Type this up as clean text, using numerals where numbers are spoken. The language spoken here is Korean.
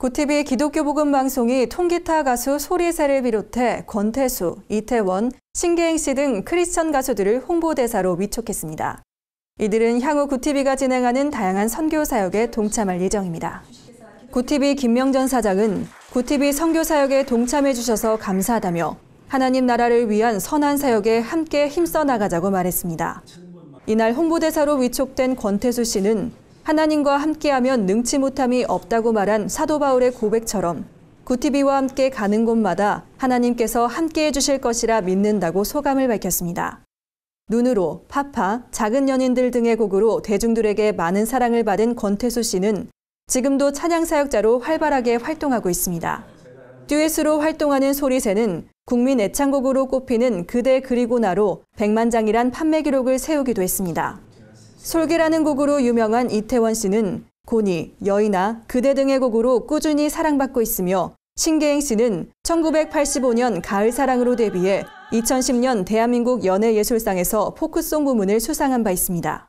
GOODTV 기독교 복음 방송이 통기타 가수 소리새를 비롯해 권태수, 이태원, 신계행 씨 등 크리스천 가수들을 홍보대사로 위촉했습니다. 이들은 향후 GOODTV가 진행하는 다양한 선교 사역에 동참할 예정입니다. GOODTV 김명전 사장은 GOODTV 선교 사역에 동참해 주셔서 감사하다며 하나님 나라를 위한 선한 사역에 함께 힘써 나가자고 말했습니다. 이날 홍보대사로 위촉된 권태수 씨는 하나님과 함께하면 능치 못함이 없다고 말한 사도 바울의 고백처럼 GOODTV와 함께 가는 곳마다 하나님께서 함께해 주실 것이라 믿는다고 소감을 밝혔습니다. 눈으로, 파파, 작은연인들 등의 곡으로 대중들에게 많은 사랑을 받은 권태수 씨는 지금도 찬양사역자로 활발하게 활동하고 있습니다. 듀엣으로 활동하는 소리새는 국민 애창곡으로 꼽히는 그대 그리고 나로 100만 장이란 판매 기록을 세우기도 했습니다. 솔개라는 곡으로 유명한 이태원 씨는 고니, 여인아, 그대 등의 곡으로 꾸준히 사랑받고 있으며 신계행 씨는 1985년 가을사랑으로 데뷔해 2010년 대한민국 연예예술상에서 포크송 부문을 수상한 바 있습니다.